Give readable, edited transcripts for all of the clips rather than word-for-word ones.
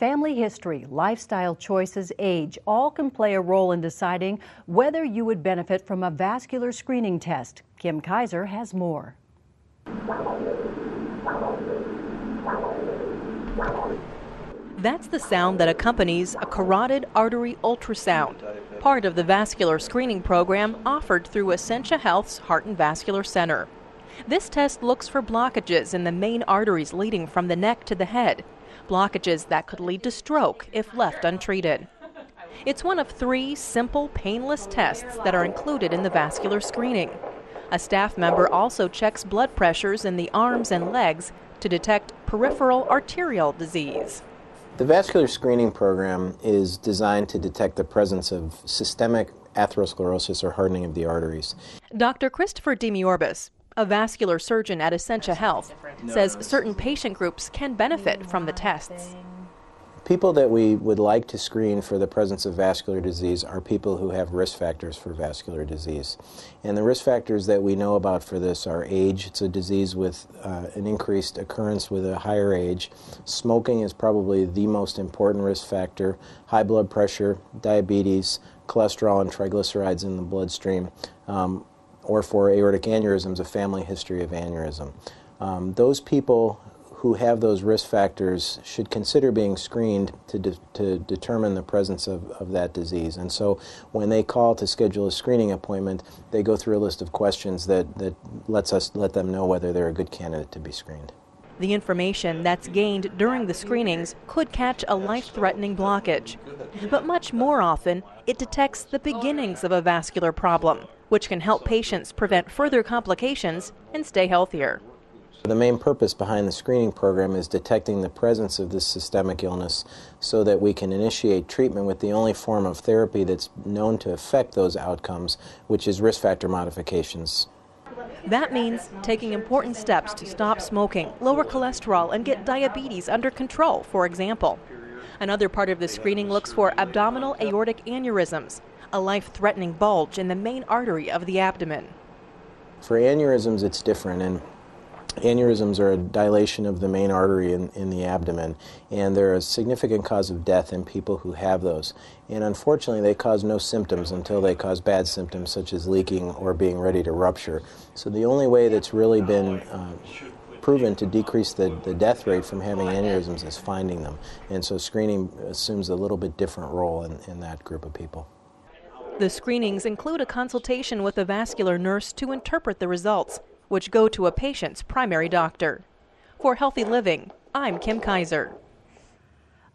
Family history, lifestyle choices, age, all can play a role in deciding whether you would benefit from a vascular screening test. Kim Kaiser has more. That's the sound that accompanies a carotid artery ultrasound, part of the vascular screening program offered through Essentia Health's Heart and Vascular Center. This test looks for blockages in the main arteries leading from the neck to the head, blockages that could lead to stroke if left untreated. It's one of three simple, painless tests that are included in the vascular screening. A staff member also checks blood pressures in the arms and legs to detect peripheral arterial disease. The vascular screening program is designed to detect the presence of systemic atherosclerosis or hardening of the arteries. Dr. Christopher DeMaioribus, a vascular surgeon at Essentia Health, says certain patient groups can benefit from the tests. People that we would like to screen for the presence of vascular disease are people who have risk factors for vascular disease. And the risk factors that we know about for this are age. It's a disease with an increased occurrence with a higher age. Smoking is probably the most important risk factor. High blood pressure, diabetes, cholesterol and triglycerides in the bloodstream, or for aortic aneurysms, a family history of aneurysm. Those people who have those risk factors should consider being screened to determine the presence of that disease. And so when they call to schedule a screening appointment, they go through a list of questions that let them know whether they're a good candidate to be screened. The information that's gained during the screenings could catch a life-threatening blockage. But much more often, it detects the beginnings of a vascular problem, which can help patients prevent further complications and stay healthier. The main purpose behind the screening program is detecting the presence of this systemic illness so that we can initiate treatment with the only form of therapy that's known to affect those outcomes, which is risk factor modifications. That means taking important steps to stop smoking, lower cholesterol, and get diabetes under control, for example. Another part of the screening looks for abdominal aortic aneurysms, a life-threatening bulge in the main artery of the abdomen. For aneurysms, it's different. Aneurysms are a dilation of the main artery in the abdomen, and they're a significant cause of death in people who have those. And unfortunately, they cause no symptoms until they cause bad symptoms such as leaking or being ready to rupture. So the only way that's really been proven to decrease the death rate from having aneurysms is finding them. And so screening assumes a little bit different role in that group of people. The screenings include a consultation with a vascular nurse to interpret the results, which go to a patient's primary doctor. For Healthy Living, I'm Kim Kaiser.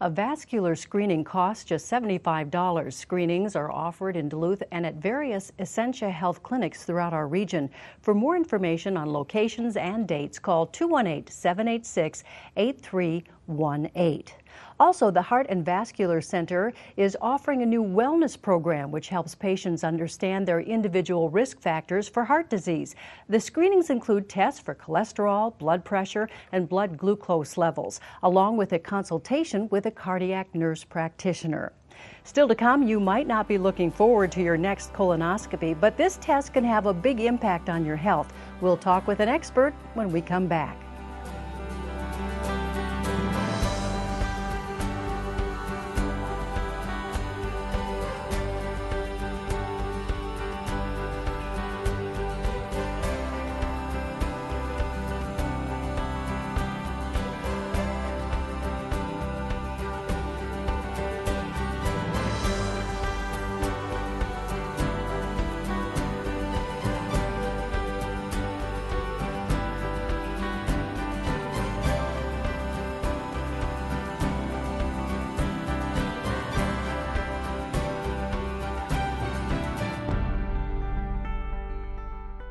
A vascular screening costs just $75. Screenings are offered in Duluth and at various Essentia Health clinics throughout our region. For more information on locations and dates, call 218-786-8318. Also, the Heart and Vascular Center is offering a new wellness program which helps patients understand their individual risk factors for heart disease. The screenings include tests for cholesterol, blood pressure, and blood glucose levels, along with a consultation with a cardiac nurse practitioner. Still to come, you might not be looking forward to your next colonoscopy, but this test can have a big impact on your health. We'll talk with an expert when we come back.